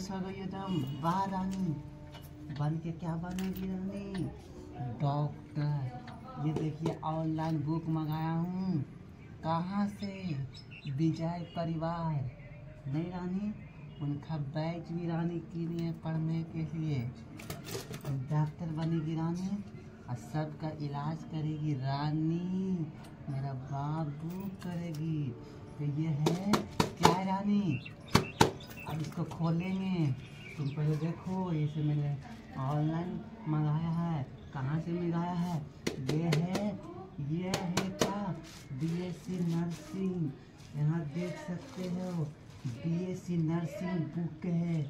गुस्सा गई एकदम। वाह रानी बन के क्या बनेगी रानी? डॉक्टर। ये देखिए ऑनलाइन बुक मंगाया हूँ। कहाँ से? विजय परिवार। नहीं रानी उनका बैच भी रानी की है पढ़ने के लिए। डॉक्टर बनेगी रानी और सबका इलाज करेगी रानी। मेरा बाबू करेगी। तो ये है क्या है रानी? अब इसको खोलेंगे। तुम पहले देखो इसे मैंने ऑनलाइन मंगाया है। कहाँ से मंगाया है? ये है क्या? B.Sc nursing. यहाँ देख सकते हो B.Sc नर्सिंग बुक है।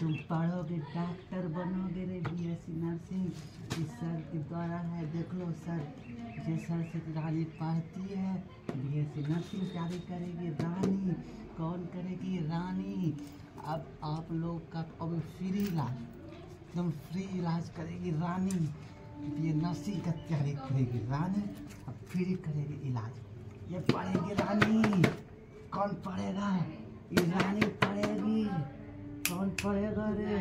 तुम पढ़ोगे डॉक्टर बनोगे रे। B.Sc नर्सिंग इस सर के द्वारा है। देख लो सर, ये सर से रानी पढ़ती है। B.Sc नर्सिंग जारी करेगी रानी। कौन करेगी? रानी। अब आप लोग का अब फ्री इलाज, तुम फ्री इलाज करेगी रानी। ये नर्सिंग का तैयारी करेगी रानी। अब फ्री करेगी इलाज। ये पढ़ेगी रानी। कौन पढ़ेगा? ये रानी पढ़ेगी। कौन पढ़ेगा रे?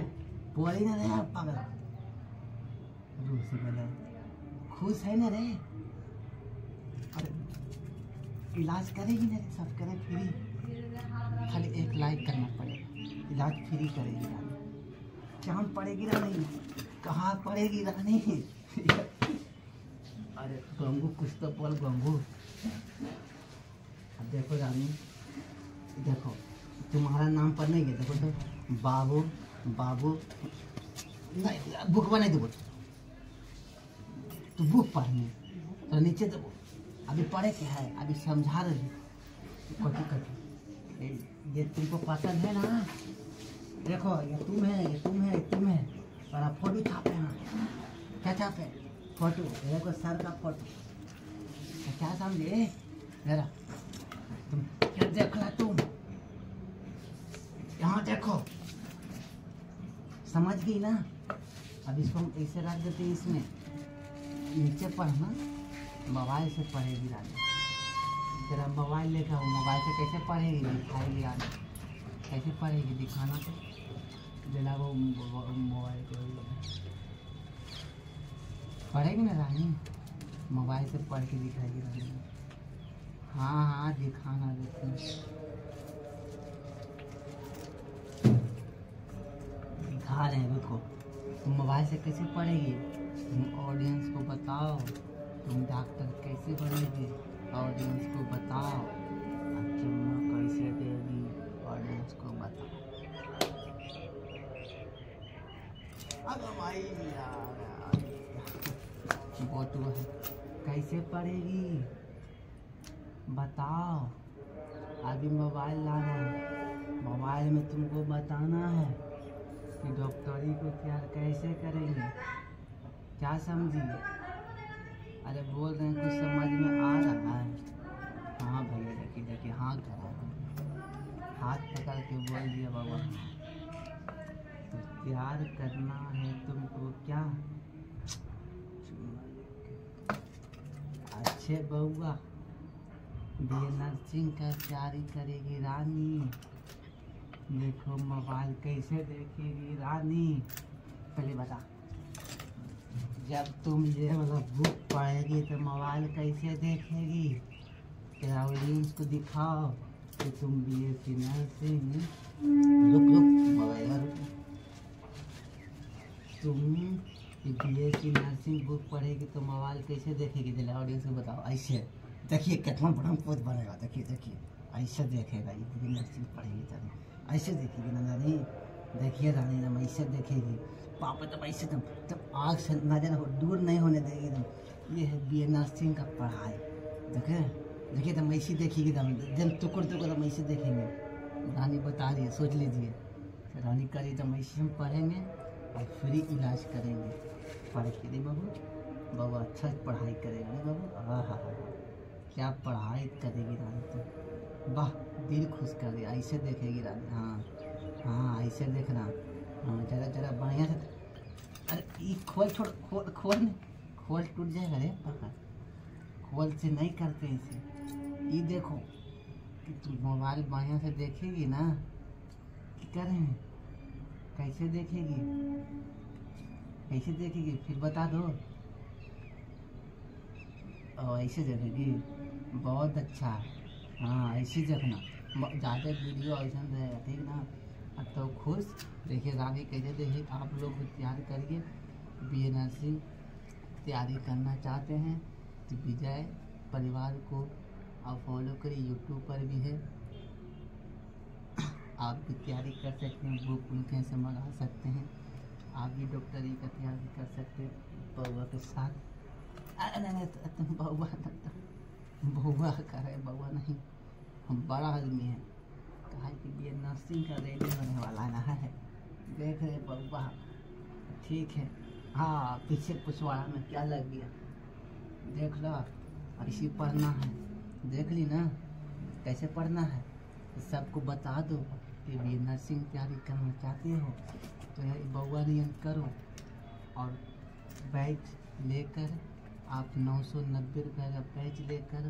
बोली ना रे आप पागल। रूसी बोले खुश है ना रे? अरे इलाज करेगी ना, सब करे फ्री। खाली एक लाइक करना पड़ेगा। इलाज फ्री करेगी रानी। कहाँ पड़ेगी रानी? कहाँ पड़ेगी रानी? अरे गंगू कुछ तो बोल गंगू। अब देखो रानी, देखो तुम्हारा नाम पर नहीं है। देखो तो बाबू बाबू नहीं, बुक बनाई दो। तो बुक पढ़नी तो नीचे दो। अभी पढ़े क्या है? अभी समझा रही कटी। ये तुमको पसंद है ना? देखो ये तुम है, ये तुम है, ये तुम है। और आप फोटो छापे हैं। क्या छापे? फोटो। देखो सर का फोटो। क्या समझे मेरा? तुम क्या देख रहा? तुम यहाँ देखो। समझ गई ना? अब इसको हम ऐसे रख देते हैं। इसमें नीचे पढ़ना। मोबाइल से पढ़ेगी रानी। तेरा मोबाइल लेकर हो, मोबाइल से कैसे पढ़ेगी? दिखाएगी रानी कैसे पढ़ेगी। दिखाना तो जला वो मोबाइल को पढ़ेगी ना रानी। मोबाइल से पढ़ के दिखाएगी रानी। हाँ हाँ दिखाना। दिखा रहे हैं बिल्कुल। तुम मोबाइल से कैसे पढ़ेगी? तुम ऑडियंस को बताओ। तुम डॉक्टर कैसे बनेगी? ऑडियंस को बताओ। अब चुनाव कैसे देगी? ऑडियंस को बताओ। अरे भाई यार बहुत हुआ है। कैसे पढ़ेगी बताओ। अभी मोबाइल लाना है। मोबाइल में तुमको बताना है कि डॉक्टरी को क्या कैसे करेंगे। क्या समझी? अरे बोल रहे हैं कुछ समझ में आ रहा है? हाँ भैया देखिए देखिए। हाँ करा हाथ पकड़ के बोल दिया बाबा। प्यार करना है तुमको क्या? अच्छे बउआ बी.ए. नर्सिंग का तैयारी करेगी रानी। देखो मोबाइल कैसे देखेगी रानी। पहले बता, जब तुम ये मतलब बुक पढ़ेगी तो मोबाइल कैसे देखेगी? तेरा ऑडियंस को दिखाओ कि तुम B.Sc नर्सिंग। रुक रुक मोबाइल। तुम B.Sc नर्सिंग बुक पढ़ेगी तो मोबाइल कैसे देखेगी? जरा ऑडियंस को बताओ। ऐसे देखिए कितना बड़ा पोस्ट बनेगा। देखिए देखिए ऐसे देखेगा। ये नर्सिंग पढ़ेगी तब ऐसे देखेगी ना रानी। देखिए रानी ना ऐसे देखेगी पापा। तब ऐसे तब आग से ना जाना दूर नहीं होने देगी तुम। ये है B.A. नर्सिंग का पढ़ाई। देखे देखिए तुम ऐसी देखेगी तब एकदम टुकड़ टुकड़ हम ऐसे देखेंगे। रानी बता रही है, सोच लीजिए। रानी करिए तुम ऐसे हम पढ़ेंगे और फ्री इलाज करेंगे। पढ़ के नहीं बाबू, बाबू अच्छा पढ़ाई करेंगे बाबू। हाँ हाँ हाँ क्या पढ़ाई करेगी रानी। तो वाह दिल खुश कर दिया। ऐसे देखेगी रानी। हाँ हाँ ऐसे देखना। हाँ जरा जरा बढ़िया से। अरे ये खोल छोड़, खोल खोल खोल टूट जाएगा रे पकड़। खोल से नहीं करते इसे। ये देखो कि तुम मोबाइल बढ़िया से देखेगी ना। क्या करें कैसे देखेगी, कैसे देखेगी फिर बता दो। और ऐसे जगेगी बहुत अच्छा। हाँ ऐसे जगना ज़्यादा वीडियो ऐसा रहेगा, ठीक ना। तो खुश देखिए आगे कैसे देखिए। आप लोग तैयारी करिए, बी.Sc नर्सिंग तैयारी करना चाहते हैं तो विजय परिवार को आप फॉलो करिए। यूट्यूब पर भी है, आप भी तैयारी कर सकते हैं, बुक उनके से मंगा सकते हैं। आप भी डॉक्टरी का तैयारी कर सकते हैं बउआ के साथ। अरे नहीं तुम बउआ बउआ का रहे, बउआ नहीं हम बड़ा आदमी हैं। कहा कि बी.Sc नर्सिंग का रेडी होने वाला ना है, देख रहे बउआ ठीक है। हाँ पीछे पुछवाड़ा में क्या लग गया देख लो, इसी पढ़ना है देख ली ना कैसे पढ़ना है। सबको बता दो कि बी.Sc नर्सिंग तैयारी करना चाहते हो तो बउआ रियन करो। और बैच लेकर आप 990 रुपये का बैच लेकर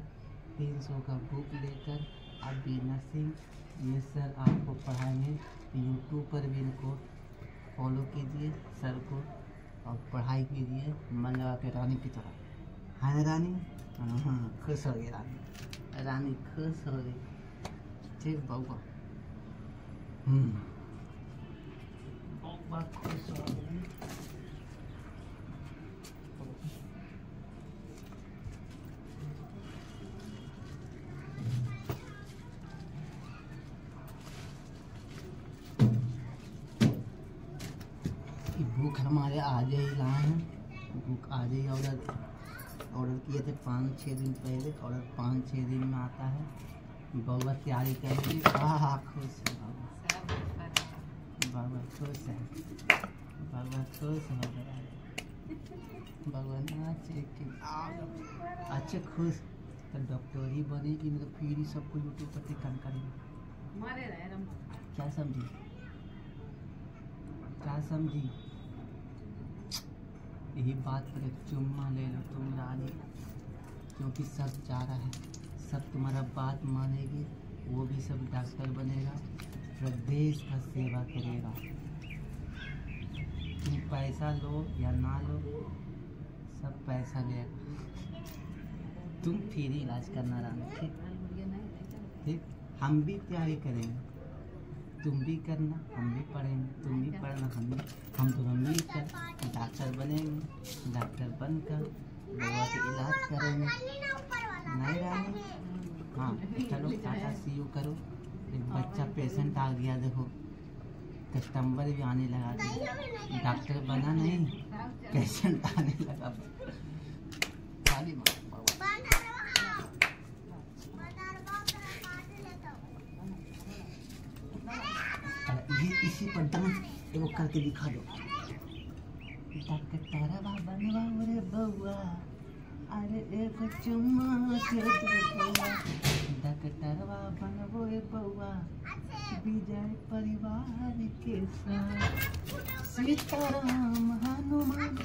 300 का बुक लेकर आप बी.Sc नर्सिंग ये सर आपको पढ़ाएंगे। यूट्यूब पर भी इनको फॉलो कीजिए सर को और पढ़ाई कीजिए मन लगा के रानी की तरह। है रानी, हाँ खुश हो गई रानी, रानी खुश हो गई। बउआ बउआ खुश हो गई। बुक हमारे आज ही लाए हैं, बुक आज ही ऑर्डर किए थे 5-6 दिन पहले। ऑर्डर 5-6 दिन में आता है। बउआ तैयारी करेगी। हाँ खुश है बउआ, खुश है बउआ, खुश हो गया बउआ ना अच्छे खुश। तो डॉक्टर ही बनेगी मतलब फिर ही सबको यूट्यूब पर काम करेगी। क्या समझी, क्या समझी? यही बात पर चुम्मा ले लो तुम रानी, क्योंकि सब जा रहा है, सब तुम्हारा बात मानेगी। वो भी सब डॉक्टर बनेगा, प्रदेश का सेवा करेगा। तुम पैसा लो या ना लो सब पैसा लेगा। तुम फ्री इलाज करना रानी, ठीक ठीक। हम भी तैयारी करेंगे, तुम भी करना, हम भी पढ़ेंगे, तुम भी पढ़ना, हम दोनों मिलकर डॉक्टर बनेंगे। डॉक्टर बनकर बउआ के इलाज करेंगे नहीं रानी। हाँ चलो टाटा सी यू करो। एक बच्चा पेशेंट आ गया, देखो कस्टमर भी आने लगा, डॉक्टर बना नहीं पेशेंट आने लगा। इसी पर डांस एगो करके दिखा दो। डॉक्टर तारा बाबा बनवा रे बउआ, अरे एक चुम्मा डकटरवा बनवो बउआ विजय परिवार के साथ। सीताराम हनुमान,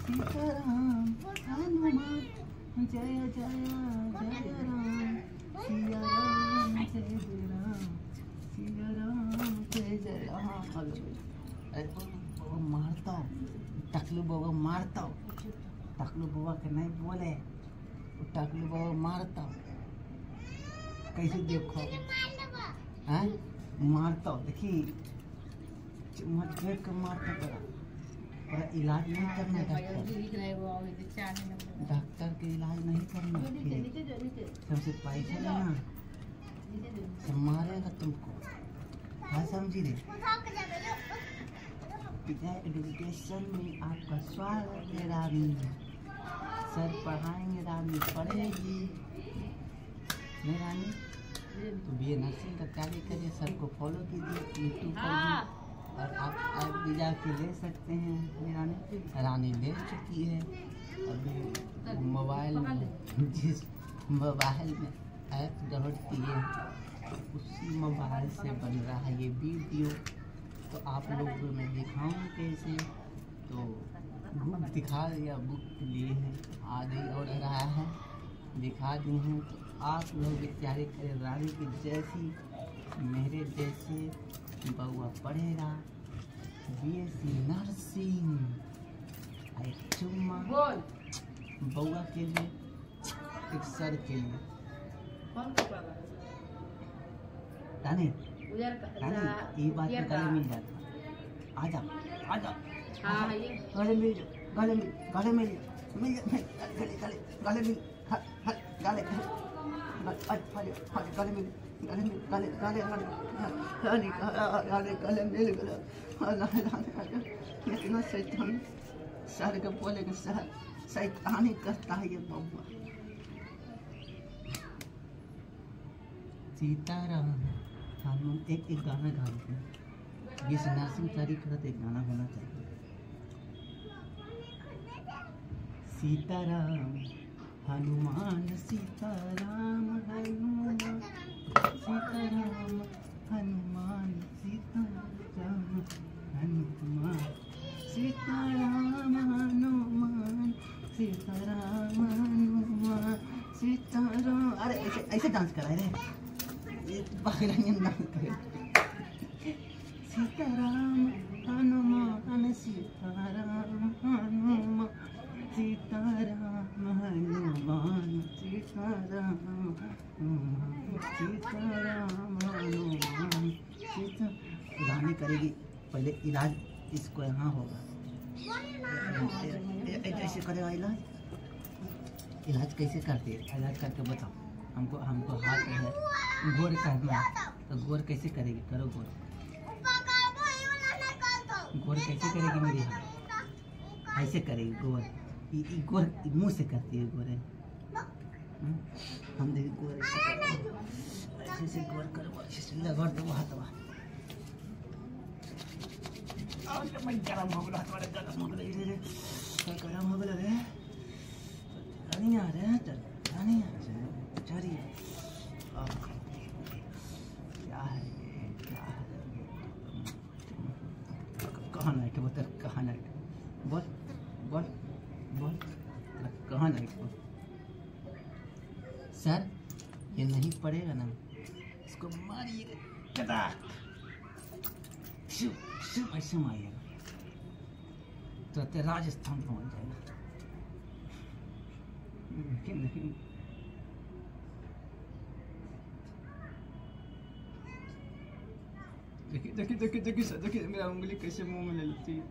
सीताराम हनुमान, जय जय जय राम, सिया राम जय जय राम, सिया राम जय जय राम। मारता टकलू बउआ, मारता टकलू बउआ के नहीं बोले, टकलू बउआ मारता कैसे देखो हैं, मारता देखी मत देख कर मारता। तेरा इलाज नहीं करना डॉक्टर, डॉक्टर के इलाज नहीं करना, तुमसे पैसा लेना सब मारेगा तुमको। हाँ समझी रे। एजुकेशन में आपका स्वागत है रानी, सर पढ़ाएंगे रानी, पढ़ेगी नहीं रानी। तो बी.Sc नर्सिंग का तैयारी करिए, सर को फॉलो कीजिए यूट्यूब पर और आप भी जाके ले सकते हैं। रानी रानी ले चुकी है अभी मोबाइल में, जिस मोबाइल में ऐप डाउनलोड है उसी मोबाइल से बन रहा है ये वीडियो। तो आप लोग को मैं दिखाऊँ कैसे, तो बुक दिखा दिया, बुक लिए हैं आगे और रहा है दिखा दी हैं। तो आप लोग तैयारी करें रानी की जैसी, मेरे जैसे बउआ पढ़ेगा B.Sc नर्सिंग। बोल बउआ के लिए एक सर के लिए कौन ताने ये बात निकाले मिल जाता। आजा आजा हाँ ये सर के बोले के सर शैतानी करता है ये बउआ। सीताराम हम लोग एक एक गाना गा रहे हैं। ये नर्सिंग तारीख रात एक गाना होना चाहिए। सीताराम हनुमान सीताराम हनुमान सीताराम हनुमान सीताराम हनुमान सीताराम हनुमान सीताराम हनुमान सीताराम। अरे ऐसे ऐसे डांस कराए रे बाहरी डांस करे। सीताराम हनुमान सीताराम हनुमान सीताराम हनुमान सीताराम सीताराम हनुमान सीता। गाने करेगी पहले इलाज इसको यहाँ होगा। ऐसे करेगा इलाज। इलाज कैसे करते हैं? इलाज करके बताओ हमको। हमको हाथ है गोर करना तो गोर कैसे करेगी? करो गोर। गोर कैसे करेगी मेरी? ऐसे करेगी गोर। गोर मुँह से करती है गोरे। हम देखिए गोर ऐसे से गोर करो। अच्छे से लगा दो हाथ। गरम हो गया हमारा। गरम हो गया। गरम हो गया रे। नहीं आ रहा है तो नहीं आ रहा है बेचारी। क्या है ये? क्या है कहाँ नाइट बोल? कहाँ नाइट बोल? बोल बोल कहाँ नाइट बोल? सर ये नहीं पड़ेगा ना इसको मारिएगा। ऐसे मारिएगा तो तेरा राजस्थान पहुंच जाएगा। नहीं देखिए देखिए देखिए देखिए सर देखिए मेरा उंगली कैसे मुंह में ले लेती है।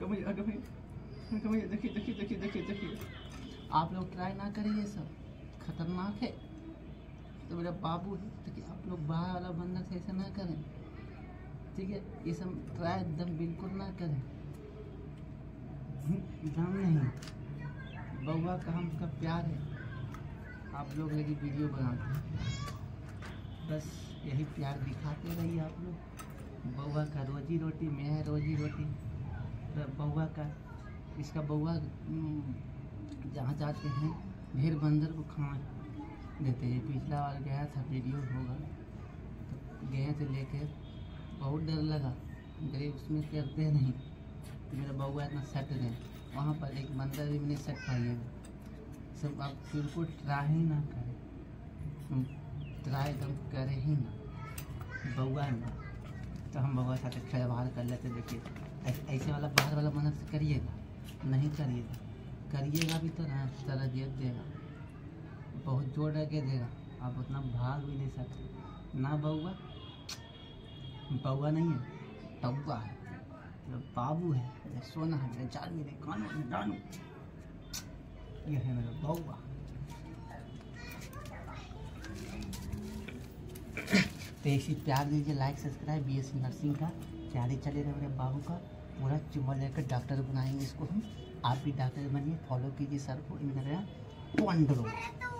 देखिए देखिए देखिए देखिए देखिए। आप लोग ट्राई ना करिए सर खतरनाक है। तो मेरा बाबू है देखिए। आप लोग बाहर वाला बंदा से ऐसा ना करें ठीक है। ये सब ट्राई एकदम बिल्कुल ना करें। दम नहीं बउआ का हमका प्यार है। आप लोग लगी वीडियो बनाते हैं बस यही प्यार दिखाते रहिए। आप लोग बउआ का रोजी रोटी मैं है। रोजी रोटी बउआ का। इसका बउआ जहाँ जाते हैं ढेर बंदर को खा देते हैं। पिछला बार गया था वीडियो होगा तो गए थे लेकर बहुत डर लगा। डरे उसमें करते नहीं। मेरा बउआ इतना सट रहे वहाँ पर एक बंदर भी मैंने सट पाइए। सब आप बिल्कुल ट्राई ही ना करें। ट्राई एकदम करें ही ना बउआ ना तो हम बउआ साथ खेल बाहर कर लेते। देखिए ऐसे वाला बाहर वाला बंदर से करिएगा नहीं। करिएगा करिएगा भी तो ना तरह गेट देगा बहुत जोर लगे देगा। आप उतना भाग भी नहीं सकते ना। बउआ बउआ नहीं है टब्बा है। बाबू है मेरा सोना है मेरा चार मेरे कानों में डानू। यह है मेरा बउआ। तो इसी प्यार दीजिए। Like subscribe. B.Sc नर्सिंग का तैयारी चले रहा मेरे बाबू का। पूरा चुम्मा लेकर डॉक्टर बनाएंगे इसको हम। आप भी डॉक्टर बनिए। फॉलो कीजिए सर को। इनका मेरा 1 करोड़।